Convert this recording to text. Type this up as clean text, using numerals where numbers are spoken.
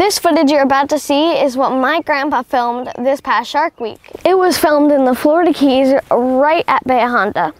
This footage you're about to see is what my grandpa filmed this past Shark Week. It was filmed in the Florida Keys right at Bahia Honda.